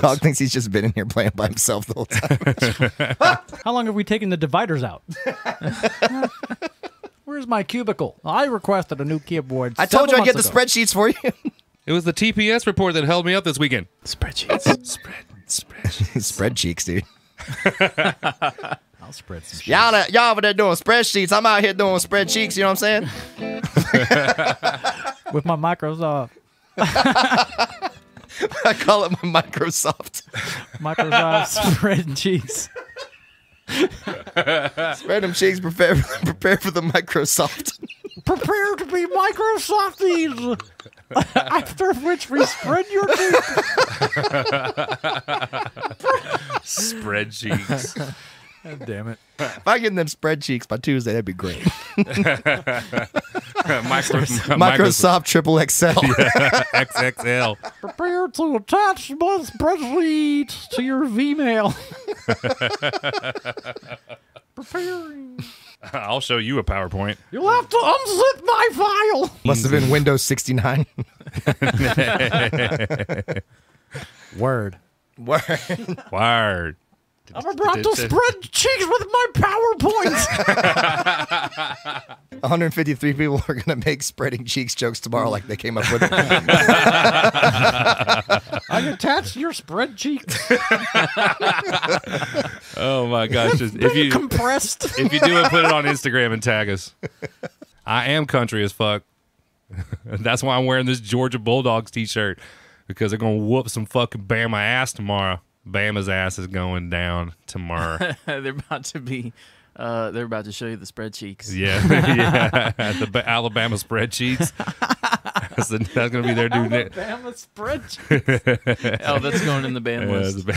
Bulldogs. Dog thinks he's just been in here playing by himself the whole time. How long have we taken the dividers out? Where's my cubicle? I requested a new keyboard. I told you I'd get the spreadsheets for you. It was the TPS report that held me up this weekend. Spreadsheets. Spreadsheets. Spread cheeks, dude. I'll spread some cheeks. Y'all over there doing spreadsheets. I'm out here doing spreadsheets, you know what I'm saying? With my Microsoft. I call it my Microsoft. Microsoft spreadsheets. Spread them cheeks, prepare for the Microsoft. Prepare to be Microsofties. After which we spread your cheeks. Spread cheeks. God damn it. If I get them spread cheeks by Tuesday, that'd be great. Microsoft triple XL. Yeah, XXL. Prepare to attach my spreadsheet to your Vmail. Preparing. I'll show you a PowerPoint. You'll have to unzip my file. Must have been Windows 69. Word. Word. Word. I'm about to spread cheeks with my PowerPoint. 153 people are going to make spreading cheeks jokes tomorrow like they came up with it. I attached your spread cheeks. Oh, my gosh. Just, compressed. If you do it, put it on Instagram and tag us. I am country as fuck. That's why I'm wearing this Georgia Bulldogs t-shirt, because they're going to whoop some fucking Bama ass tomorrow. Bama's ass is going down tomorrow. They're about to be, they're about to show you the spreadsheets. Yeah, yeah. The Alabama spreadsheets. That's going to be their new Alabama spreadsheets. Oh, that's going in the ban list.